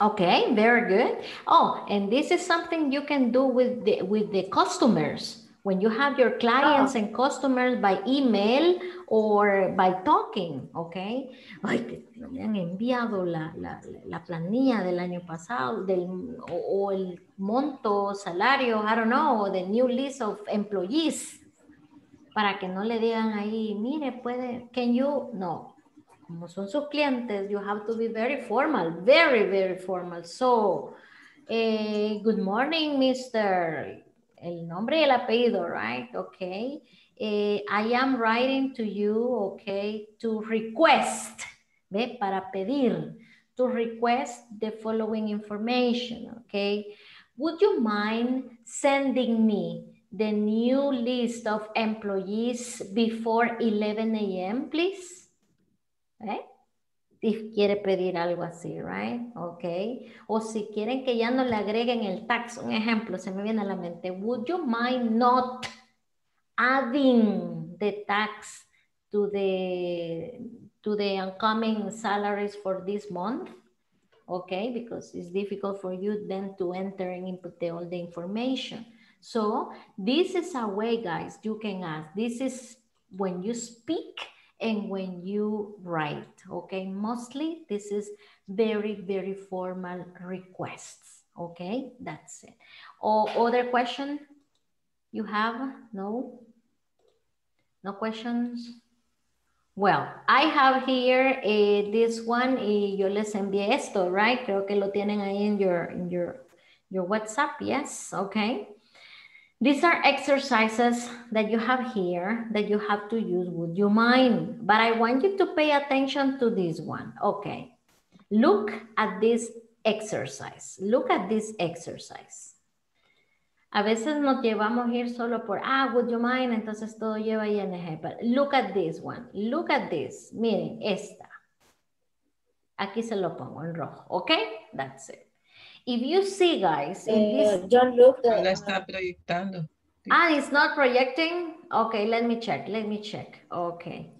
Okay, very good. Oh, and this is something you can do with the, with the customers. When you have your clients oh. and customers by email or by talking, okay? Ay, me han enviado la, la, la planilla del año pasado del, o, o el monto, salario, I don't know, or the new list of employees. Para que no le digan ahí, mire, puede, can you, no. Como son sus clientes, you have to be very formal, very, very formal. So, eh, good morning, mister. El nombre y el apellido, right? Okay. Eh, I am writing to you, okay, to request, ¿ve? Para pedir, to request the following information, okay? Would you mind sending me the new list of employees before eleven A M, please? ¿Eh? Si quiere pedir algo así, right? Okay. O si quieren que ya no le agreguen el tax, un ejemplo, se me viene a la mente. Would you mind not adding the tax to the to the upcoming salaries for this month? Okay, because it's difficult for you then to enter and input the, all the information. So this is a way, guys, you can ask. This is when you speak and when you write, okay? Mostly this is very, very formal requests, okay? That's it. Or other question you have? No? No questions? Well, I have here eh, this one, y yo les envié esto, right? Creo que lo tienen ahí en your, in your, your WhatsApp, yes, okay? These are exercises that you have here that you have to use with your mind. But I want you to pay attention to this one. Okay. Look at this exercise. Look at this exercise. A veces nos llevamos ir solo por, ah, with your mind, entonces todo lleva I N G. But look at this one. Look at this. Miren, esta. Aquí se lo pongo en rojo. Okay? That's it. If you see, guys, in this... Don't look at... La está proyectando. Ah, it's not projecting? Okay, let me check, let me check. Okay.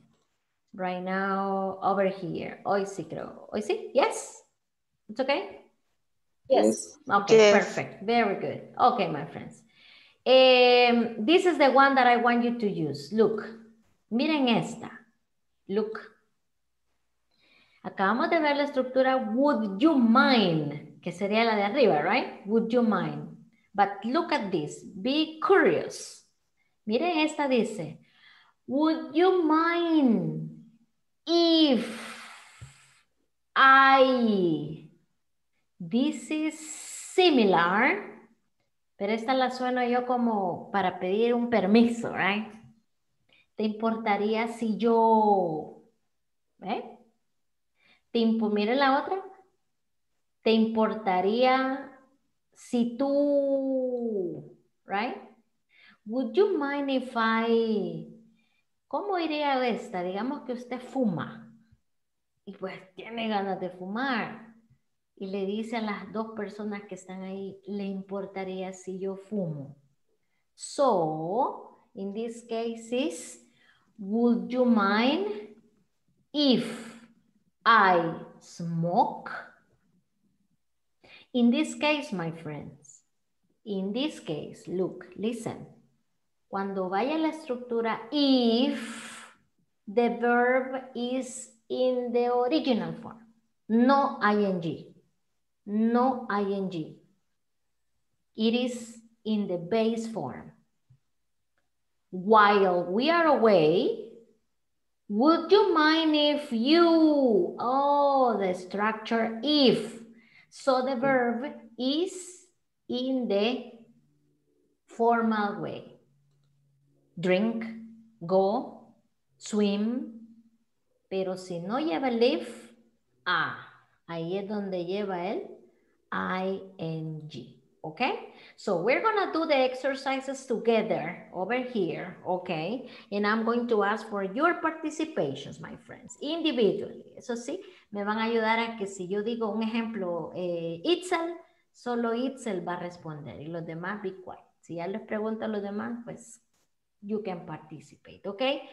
Right now, over here. Hoy sí, creo. Hoy sí? Yes? It's okay? Yes. Okay, yes. Perfect. Very good. Okay, my friends. Um, this is the one that I want you to use. Look. Miren esta. Look. Acabamos de ver la estructura would you mind... que sería la de arriba, right? Would you mind? But look at this. Be curious. Miren esta dice, would you mind if I... This is similar, pero esta la sueno yo como para pedir un permiso, right? ¿Te importaría si yo... ¿Eh? ¿Te impo... Miren la otra. ¿Te importaría si tú, right? Would you mind if I, ¿cómo iría esta? Digamos que usted fuma y pues tiene ganas de fumar y le dice a las dos personas que están ahí, ¿le importaría si yo fumo? So, in this case is, would you mind if I smoke? In this case, my friends, in this case, look, listen. Cuando vaya la estructura, if the verb is in the original form, no ing, no ing. It is in the base form. While we are away, would you mind if you, oh, the structure if. So the verb is in the formal way. Drink, go, swim. Pero si no lleva live, ah, ahí es donde lleva el ing. Okay? So we're gonna do the exercises together over here, okay? And I'm going to ask for your participations, my friends, individually. Eso sí, me van a ayudar a que si yo digo un ejemplo, eh, Itzel, solo Itzel va a responder y los demás be quiet. Si ya les pregunto a los demás, pues you can participate, okay?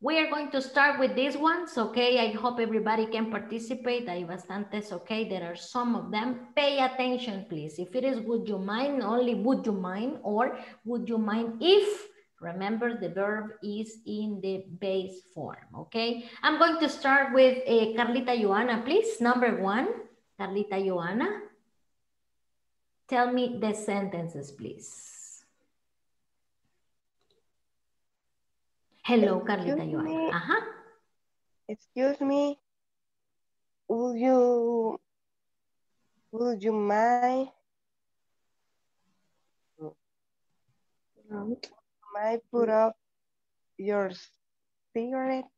We are going to start with these ones, okay? I hope everybody can participate. Hay bastantes, okay? There are some of them. Pay attention, please. If it is would you mind, only would you mind, or would you mind if, remember the verb is in the base form, okay? I'm going to start with uh, Carlita Johanna, please. Number one, Carlita Johanna. Tell me the sentences, please. Hello, Carlita Johanna. Uh-huh. Excuse me. Would you would you mind might put up your cigarette?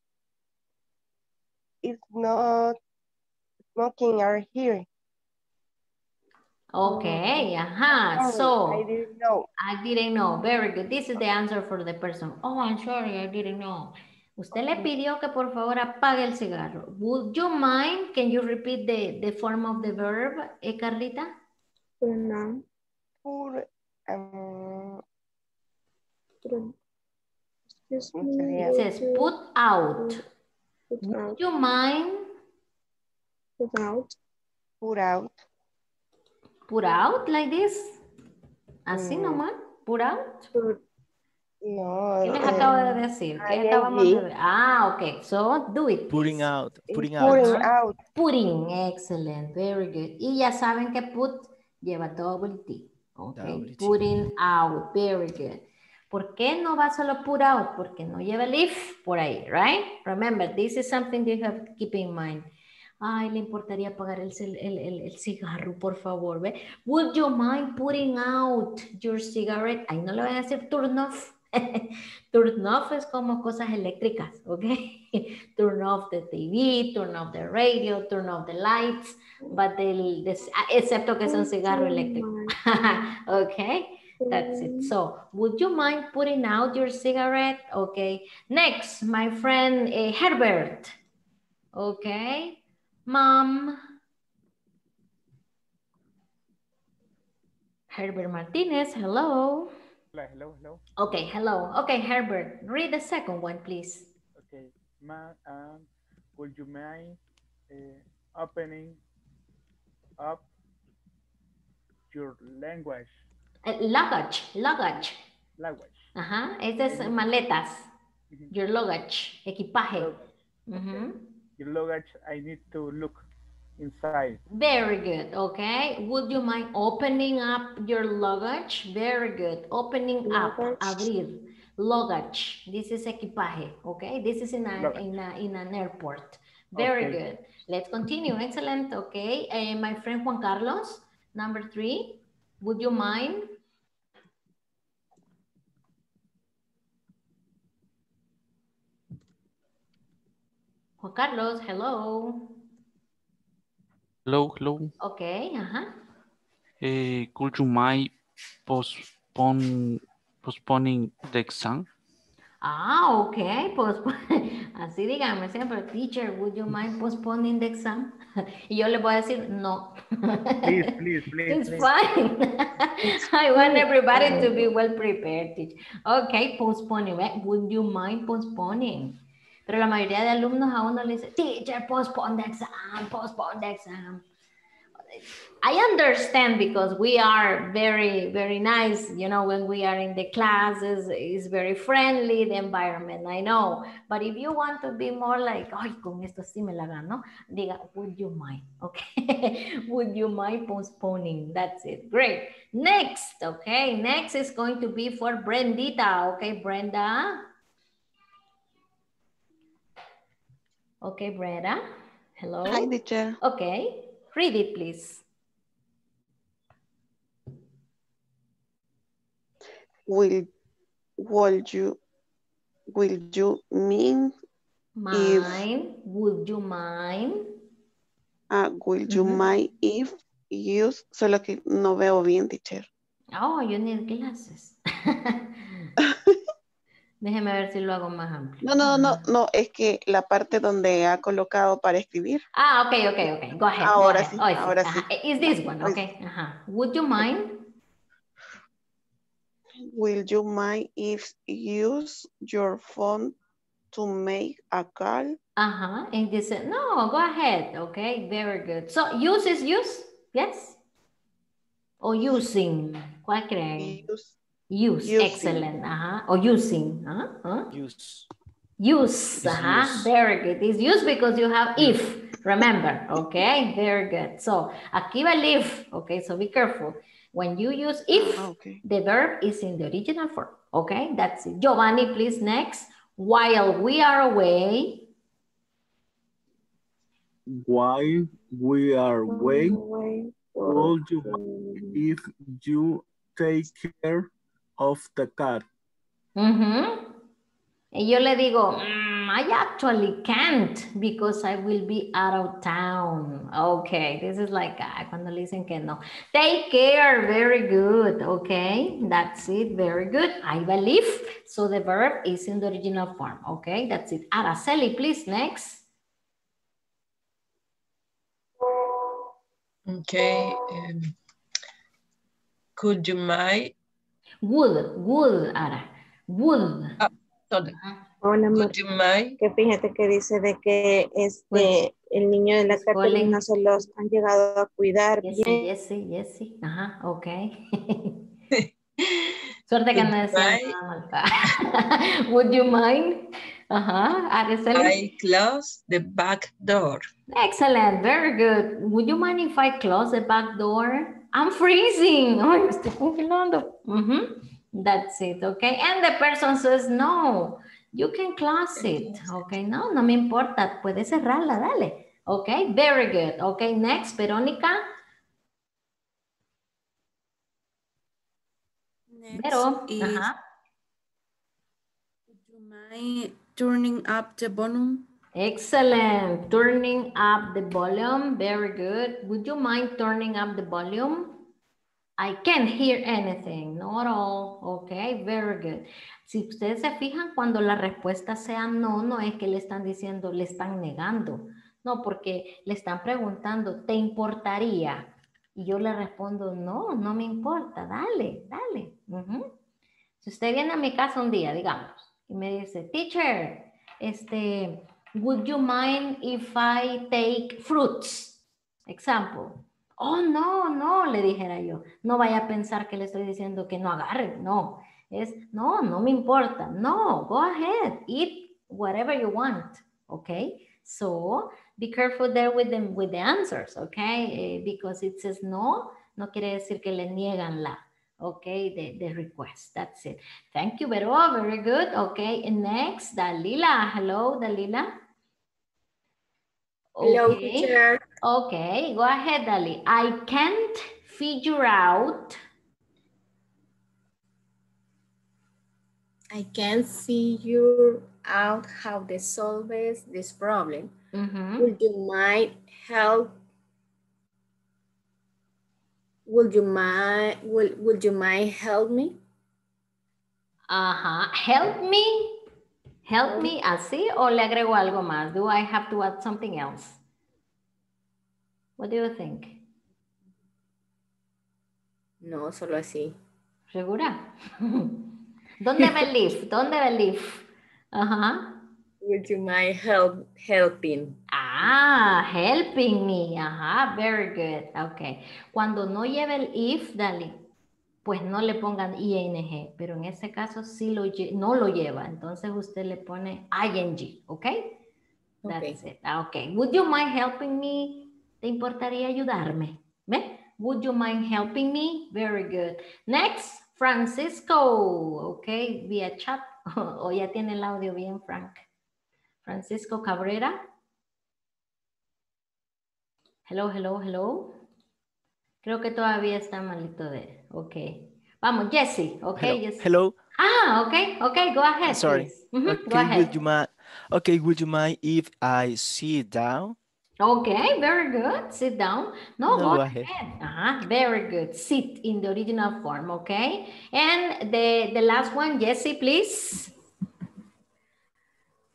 It's not smoking are here. Okay, uh-huh. So I didn't know. I didn't know. Very good. This is the answer for the person. Oh, I'm sorry, I didn't know. Usted le pidió que por favor apague el cigarro. Would you mind? Can you repeat the, the form of the verb, eh, Carlita? No. Por, um, it says put out. Put out. Would you mind? Put out. Put out. Put out like this? Así mm. nomás? Put out? Put, No. ¿Qué les eh, acabo de decir? ¿Qué estábamos de ver? Ah, ok. So, do it. Please. Putting out. Putting out. Putting out. Putting. Excellent. Very good. Y ya saben que put lleva double T. Ok. Double putting T. out. Very good. ¿Por qué no va solo put out? Porque no lleva leaf por ahí, right? Remember, this is something you have to keep in mind. Ay, le importaría pagar el, el, el, el cigarro, por favor, ¿ve? Would you mind putting out your cigarette? Ahí no le van a decir turn off. Turn off es como cosas eléctricas, ¿ok? Turn off the T V, turn off the radio, turn off the lights, but el, this, excepto que es un cigarro eléctrico. Ok, that's it. So, would you mind putting out your cigarette? Ok, next, my friend eh, Herbert. Ok. Mom. Herbert Martinez, hello. Hello, hello, hello. Okay, hello. Okay, Herbert, read the second one, please. Okay, ma'am, um, would you mind uh, opening up your language? Uh, luggage, luggage. Luggage. Ajá, uh-huh. Estas mm-hmm. maletas. Mm-hmm. Your luggage, equipaje. Okay. Mm-hmm. Your luggage, I need to look inside. Very good, okay. Would you mind opening up your luggage? Very good. Opening luggage. Up, abrir. Luggage, this is equipaje, okay. This is in, a, in, a, in an airport. Very okay. good. Let's continue, excellent, okay. Uh, my friend Juan Carlos, number three, would you mind? Juan Carlos, hello. Hello, hello. Okay, uh-huh. Uh, could you mind postpone, postponing the exam? Ah, okay. Postpone. Así dígame siempre, teacher, would you mind postponing the exam? Y yo le voy a decir, no. Please, please, please. It's please. Fine. It's I want everybody fine. To be well prepared, teacher. Okay, postponing. Would you mind postponing? Pero la mayoría de alumnos a uno le dice, teacher, postpone the exam, postpone the exam. I understand because we are very, very nice. You know, when we are in the classes, it's very friendly, the environment, I know. But if you want to be more like, ay, con esto sí me la gano, diga, would you mind? Okay, would you mind postponing? That's it, great. Next, okay, next is going to be for Brendita, okay, Brenda. Okay, Brenda. Hello. Hi, teacher. Okay, read it, please. Will, will you, will you mean? Mine. Would you mind? Ah, uh, will you mm-hmm. mind if you? Solo que no veo bien, teacher. Oh, you need glasses. Déjeme ver si lo hago más amplio. No, no, no, no, es que la parte donde ha colocado para escribir. Ah, ok, ok, ok. Go ahead. Ahora go ahead. Sí, oh, ahora sí. sí. Is this one, okay. Ajá. Would you mind? Will you mind if you use your phone to make a call? Ajá. And this, no, go ahead. Okay, very good. So, use is use, yes? O using, ¿cuál creen? Use. Use, using. Excellent, uh-huh. Or using, uh-huh. Huh? Use. Use, uh-huh. Use, very good. It's use because you have if, remember, okay, very good. So, aquí va el if, okay, so be careful. When you use if, okay. The verb is in the original form, okay, that's it. Giovanni, please, next. While we are away. While we are away, would you mind if you take care of the car. Mm-hmm. Yo le digo, mm, I actually can't because I will be out of town. Okay, this is like ah, cuando le dicen que no. Take care, very good. Okay, that's it, very good. I believe. So the verb is in the original form. Okay, that's it. Araceli, please, next. Okay. Um, could you mind? Would, would, Ara, would. Ah, sorry. Hola, would you mind? Que fíjate que dice de que este, el niño de la Catalina se los han llegado a cuidar. Yes, yes, yes, yes. Ajá, ok. Suerte que no es malta. Would you mind? Uh-huh. Araceli? I close the back door. Excellent. Very good. Would you mind if I close the back door? I'm freezing. Oh, estoy congelando. Mm-hmm. That's it. Okay. And the person says, no, you can close it. Okay. No, no me importa. Puedes cerrarla. Dale. Okay. Very good. Okay. Next, Verónica. Next Pero, is, uh-huh. Do you mind turning up the volume? Excellent. Turning up the volume. Very good. Would you mind turning up the volume? I can't hear anything. Not all. Okay. Very good. Si ustedes se fijan, cuando la respuesta sea no, no es que le están diciendo, le están negando. No, porque le están preguntando, ¿te importaría? Y yo le respondo, no, no me importa. Dale, dale. Uh-huh. Si usted viene a mi casa un día, digamos, y me dice, teacher, este... would you mind if I take fruits? Example. Oh, no, no, le dijera yo. No vaya a pensar que le estoy diciendo que no agarre. No, es no, no me importa. No, go ahead. Eat whatever you want. Okay? So, be careful there with them, with the answers. Okay? Because it says no, no quiere decir que le niegan la. Okay? The, the request. That's it. Thank you, Vero. Very good. Okay. And next, Dalila. Hello, Dalila. Okay. Hello, teacher. Okay, go ahead, Dali. I can't figure out. I can't figure out how to solve this problem. Mm-hmm. Would you mind help? Would you mind? Would Would you mind help me? Uh huh. Help me. Help me, así, o le agrego algo más? Do I have to add something else? What do you think? No, solo así. ¿Segura? ¿Dónde believe? ¿Dónde believe? Ajá. Would you mind help, helping? Ah, helping me. Ajá, very good. Okay. Cuando no lleve el if, dale. Pues no le pongan ing, pero en este caso sí lo, no lo lleva. Entonces usted le pone ing, ¿ok? That's okay. It. Ok. Would you mind helping me? ¿Te importaría ayudarme? ¿Ve? Would you mind helping me? Very good. Next, Francisco. Ok, vía chat. O ya tiene el audio bien, Frank. Francisco Cabrera. Hello, hello, hello. Creo que todavía está malito de... Ok. Vamos, Jesse. Ok, hello. Jesse. Hello. Ah, ok, ok, go ahead. Sorry. Mm-hmm. Okay, go ahead. Would you mind, okay, would you mind if I sit down? Okay, very good. Sit down. No, no go, go ahead. ahead. Uh-huh. Very good. Sit in the original form, okay? And the, the last one, Jesse, please.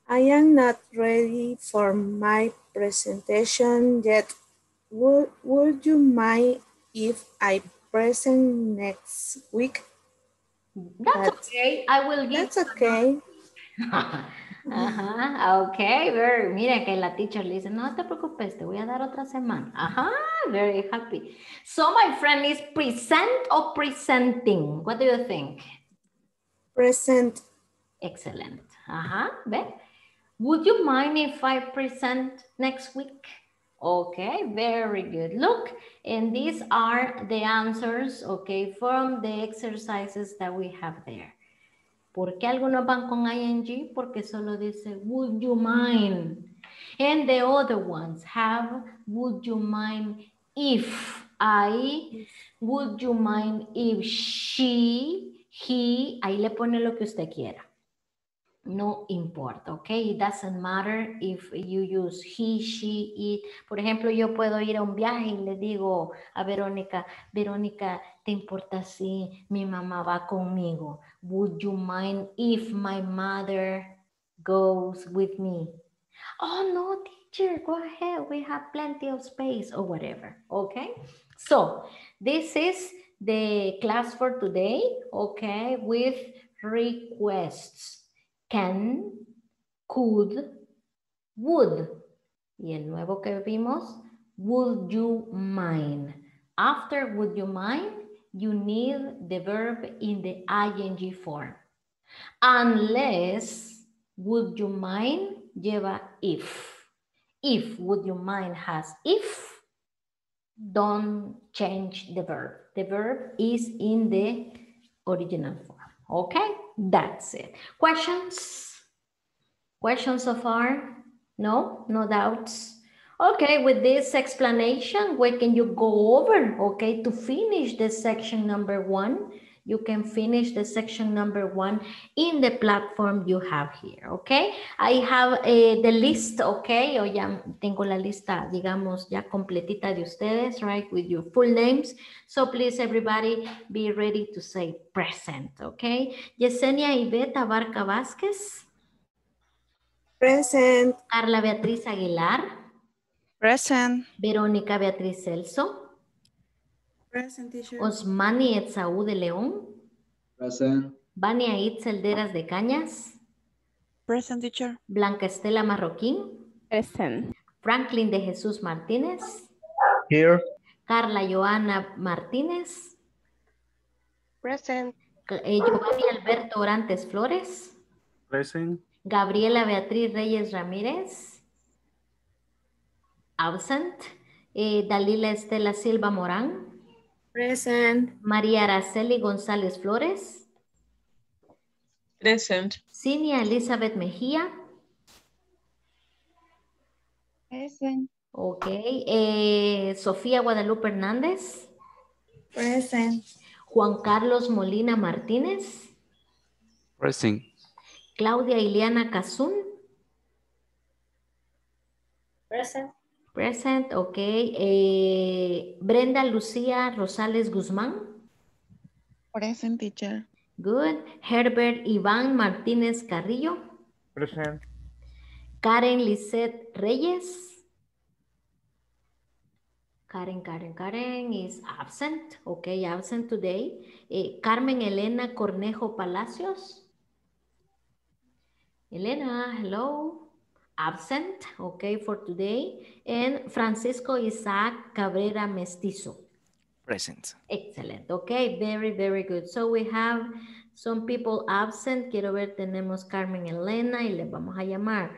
I am not ready for my presentation yet. Would, would you mind if I present next week? That's, that's okay. I will give. That's okay. Ajá, okay. Very. Mira que la teacher le dice, no te preocupes, te voy a dar otra semana. Ajá, very happy. So my friend, is present or presenting? What do you think? Present. Excellent. Ajá, ve. Would you mind if I present next week? Okay, very good. Look, and these are the answers, okay, from the exercises that we have there. ¿Por qué algunos van con ing? Porque solo dice, would you mind? And the other ones have, would you mind if I, would you mind if she, he, ahí le pone lo que usted quiera. No importa, okay? It doesn't matter if you use he, she, it. Por ejemplo, yo puedo ir a un viaje y le digo a Verónica, Verónica, ¿te importa si mi mamá va conmigo? Would you mind if my mother goes with me? Oh, no, teacher, go ahead. We have plenty of space or whatever, okay? So, this is the class for today, okay, with requests. Can, could, would. Y el nuevo que vimos, would you mind. After would you mind, you need the verb in the ing form. Unless, would you mind, lleva if. If, would you mind has if. Don't change the verb. The verb is in the original form. Okay, that's it. Questions? Questions so far? No, no doubts. Okay, with this explanation, we can you go over, okay, to finish the section number one. You can finish the section number one in the platform you have here, okay? I have uh, the list, okay? O ya tengo la lista, digamos, ya completita de ustedes, right? With your full names. So please, everybody, be ready to say present, okay? Yesenia Iveta Barca Vásquez. Present. Carla Beatriz Aguilar. Present. Verónica Beatriz Elso. Present, teacher. Osmani Etzaú de León. Present. Bania Itzelderas de Cañas. Present, teacher. Blanca Estela Marroquín. Present. Franklin de Jesús Martínez. Here. Carla Johanna Martínez. Present. Eh, Giovanni Alberto Orantes Flores. Present. Gabriela Beatriz Reyes Ramírez. Absent. Eh, Dalila Estela Silva Morán. Present. María Araceli González Flores. Present. Sinia Elizabeth Mejía. Present. Ok. Eh, Sofía Guadalupe Hernández. Present. Juan Carlos Molina Martínez. Present. Claudia Ileana Cazún. Present. Present, ok. Eh, Brenda Lucía Rosales Guzmán. Present, teacher. Good. Herbert Iván Martínez Carrillo. Present. Karen Lissette Reyes. Karen, Karen, Karen is absent. Ok, absent today. Eh, Carmen Elena Cornejo Palacios. Elena, hello. Absent, okay, for today. And Francisco Isaac Cabrera Mestizo. Present. Excellent, okay, very, very good. So we have some people absent. Quiero ver, tenemos Carmen Elena y le vamos a llamar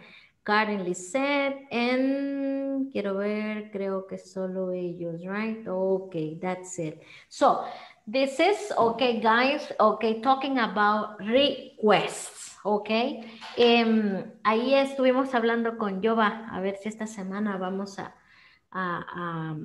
Karen Lissette and quiero ver, creo que solo ellos, right? Okay, that's it. So this is, okay, guys, okay, talking about requests. Ok, um, ahí estuvimos hablando con Jova, a ver si esta semana vamos a, a, a,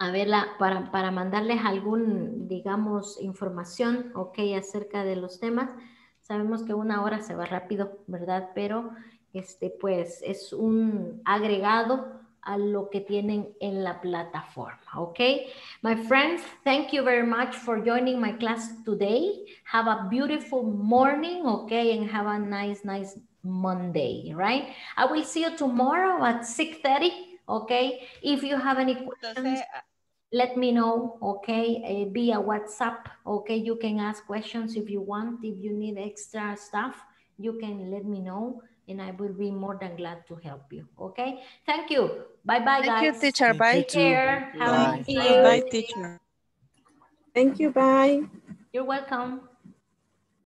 a verla para, para mandarles algún, digamos, información, ok, acerca de los temas. Sabemos que una hora se va rápido, ¿verdad? Pero este, pues es un agregado a lo que tienen en la plataforma, okay? My friends, thank you very much for joining my class today. Have a beautiful morning, okay? And have a nice, nice Monday, right? I will see you tomorrow at six thirty, okay? If you have any questions, let me know, okay? Via WhatsApp, okay? You can ask questions if you want. If you need extra stuff, you can let me know. And I will be more than glad to help you. Okay. Thank you. Bye bye, guys. Thank you, teacher. Bye. Take care. Have a nice day. Bye, teacher. Thank you. Bye. You're welcome.